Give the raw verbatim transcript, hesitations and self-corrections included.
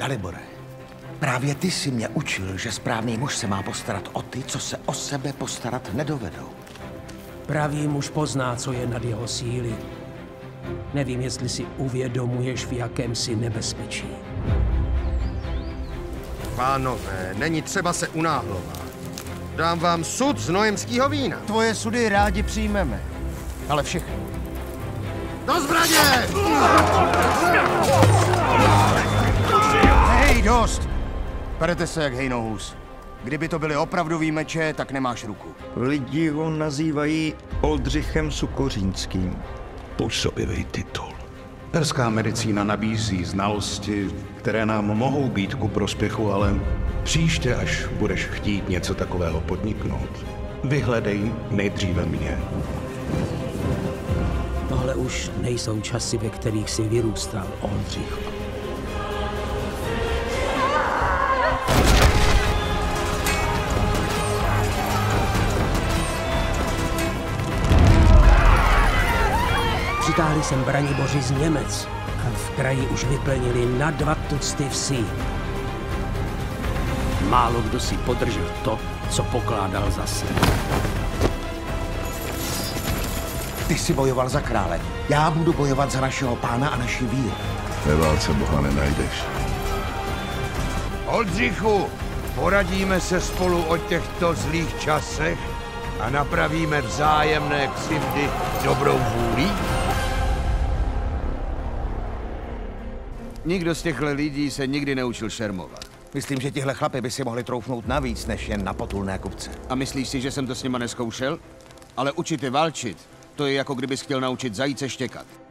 Dalibore, právě ty jsi mě učil, že správný muž se má postarat o ty, co se o sebe postarat nedovedou. Pravý muž pozná, co je nad jeho síly. Nevím, jestli si uvědomuješ, v jakém jsi nebezpečí. Pánové, není třeba se unáhlovat. Dám vám sud z nojemskýho vína. Tvoje sudy rádi přijmeme, ale všechno. Do zbraně! Hej, dost! Perete se jak hejnohůz. Kdyby to byly opravdový meče, tak nemáš ruku. Lidi ho nazývají Oldřichem Sukořínským. Působivý titul. Perská medicína nabízí znalosti, které nám mohou být ku prospěchu, ale příště, až budeš chtít něco takového podniknout, vyhledej nejdříve mě. Tohle už nejsou časy, ve kterých si vyrůstal, Oldřich. Přitáhli jsem braniboři z Němec a v kraji už vyplnili na dva tucty vsi. Málo kdo si podržel to, co pokládal za sebe. Ty jsi bojoval za krále. Já budu bojovat za našeho pána a naši víru. Ve válce Boha nenajdeš. Oldřichu, poradíme se spolu o těchto zlých časech a napravíme vzájemné křivdy dobrou vůlí? Nikdo z těchto lidí se nikdy neučil šermovat. Myslím, že tihle chlapi by si mohli troufnout navíc, než jen na potulné kupce. A myslíš si, že jsem to s nima neskoušel? Ale učit je válčit, to je jako kdybys chtěl naučit zajíce štěkat.